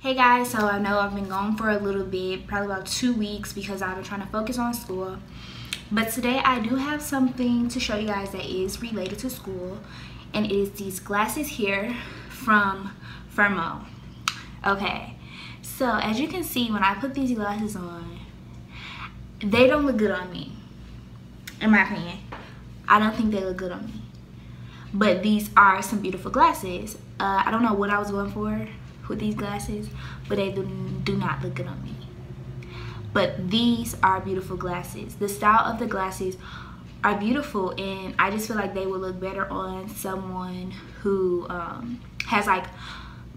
Hey guys, so I know I've been gone for a little bit, probably about 2 weeks, because I've been trying to focus on school. But today I do have something to show you guys that is related to school, and it is these glasses here from Firmoo. Okay, so as you can see, when I put these glasses on, they don't look good on me. In my opinion, I don't think they look good on me. But these are some beautiful glasses. I don't know what I was going for with these glasses, but they do not look good on me. But these are beautiful glasses. The style of the glasses are beautiful, and I just feel like they would look better on someone who has like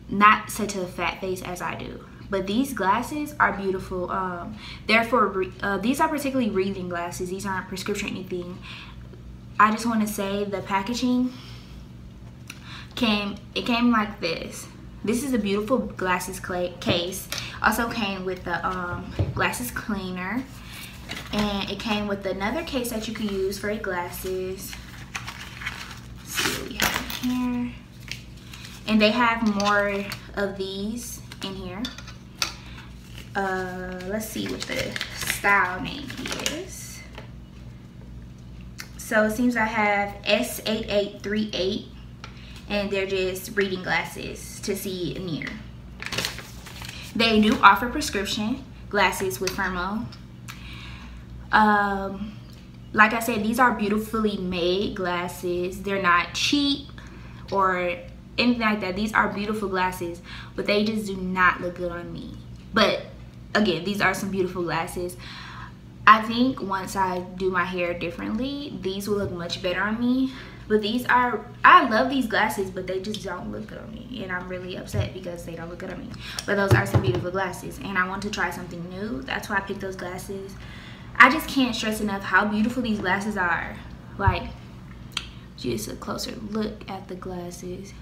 not such a fat face as I do. But these glasses are beautiful. These are particularly reading glasses. These aren't prescription or anything. I just want to say the packaging came like this. This is a beautiful glasses case. Also came with the glasses cleaner, and it came with another case that you could use for your glasses. Let's see what we have here. And they have more of these in here. Let's see what the style name is. So it seems I have S8838. And they're just reading glasses to see near. They do offer prescription glasses with Firmoo. Like I said, these are beautifully made glasses. They're not cheap or anything like that. These are beautiful glasses, but they just do not look good on me. But again, these are some beautiful glasses. I think once I do my hair differently, these will look much better on me. But these are, I love these glasses, but they just don't look good on me. And I'm really upset because they don't look good on me. But those are some beautiful glasses. And I want to try something new. That's why I picked those glasses. I just can't stress enough how beautiful these glasses are. Like, just a closer look at the glasses.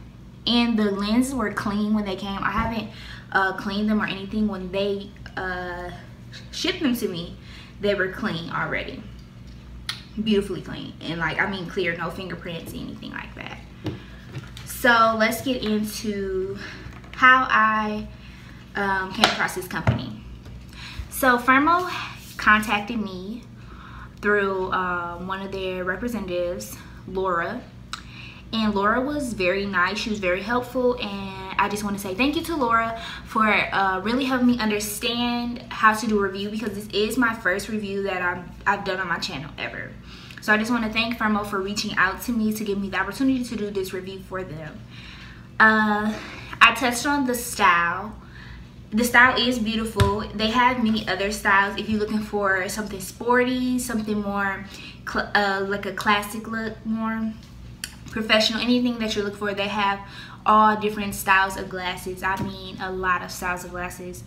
And the lenses were clean when they came. I haven't cleaned them or anything. When they shipped them to me, they were clean already. Beautifully clean, and like I mean clear, no fingerprints, anything like that. So let's get into how I came across this company. So Firmoo contacted me through one of their representatives, Laura, and Laura was very nice. She was very helpful, and I just want to say thank you to Laura for really helping me understand how to do a review, because this is my first review that I've done on my channel ever. So I just want to thank Firmoo for reaching out to me to give me the opportunity to do this review for them. I touched on the style. The style is beautiful. They have many other styles. If you're looking for something sporty, something more like a classic look, more professional, anything that you look for, they have all different styles of glasses. I mean a lot of styles of glasses.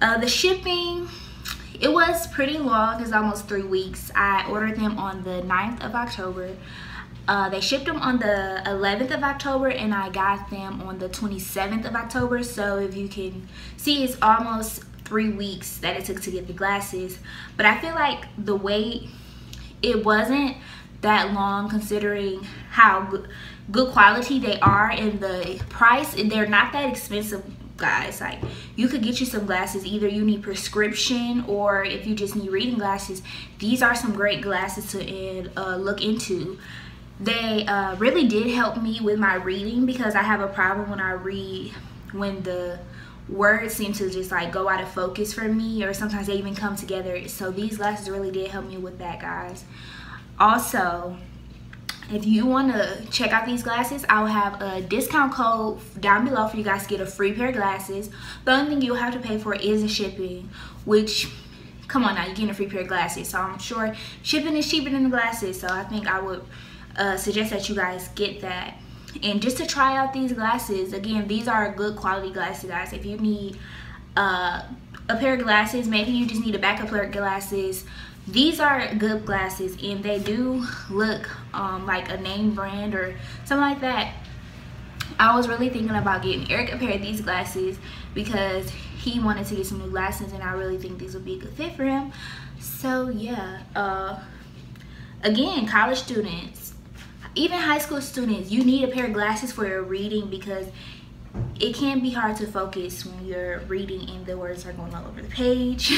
The shipping, it was pretty long. It's almost 3 weeks. I ordered them on the 9th of October. They shipped them on the 11th of October, and I got them on the 27th of October. So if you can see, it's almost 3 weeks that it took to get the glasses. But I feel like the wait, it wasn't that long considering how good quality they are, and the price, and they're not that expensive, guys. Like, you could get you some glasses. Either you need prescription, or if you just need reading glasses, these are some great glasses to look into. They really did help me with my reading, because I have a problem when I read, when the words seem to just like go out of focus for me, or sometimes they even come together. So these glasses really did help me with that, guys. Also, if you want to check out these glasses, I'll have a discount code down below for you guys to get a free pair of glasses. The only thing you'll have to pay for is the shipping, which, come on now, you're getting a free pair of glasses. So I'm sure shipping is cheaper than the glasses. So I think I would suggest that you guys get that. And just to try out these glasses, again, these are good quality glasses, guys. If you need a pair of glasses, maybe you just need a backup pair of glasses, these are good glasses, and they do look like a name brand or something like that. I was really thinking about getting Eric a pair of these glasses because he wanted to get some new glasses, and I really think these would be a good fit for him. So yeah, again, college students, even high school students, you need a pair of glasses for your reading, because it can be hard to focus when you're reading and the words are going all over the page.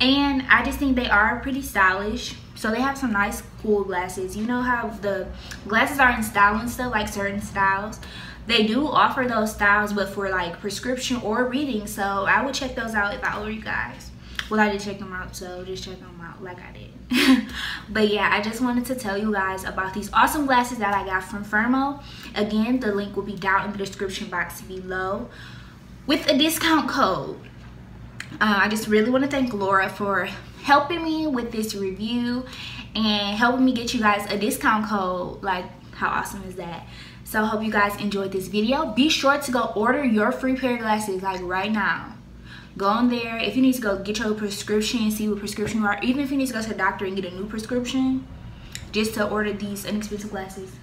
And I just think they are pretty stylish. So they have some nice cool glasses. You know how the glasses are in style and stuff, like certain styles. They do offer those styles, but for like prescription or reading. So I would check those out if I were you guys. Well, I did check them out, so just check them out like I did. But yeah, I just wanted to tell you guys about these awesome glasses that I got from Firmoo. Again, the link will be down in the description box below with a discount code. I just really want to thank Laura for helping me with this review and helping me get you guys a discount code. Like, how awesome is that? So I hope you guys enjoyed this video. Be sure to go order your free pair of glasses, like right now. Go on there. If you need to go get your prescription and see what prescription you are, even if you need to go to the doctor and get a new prescription, just to order these inexpensive glasses.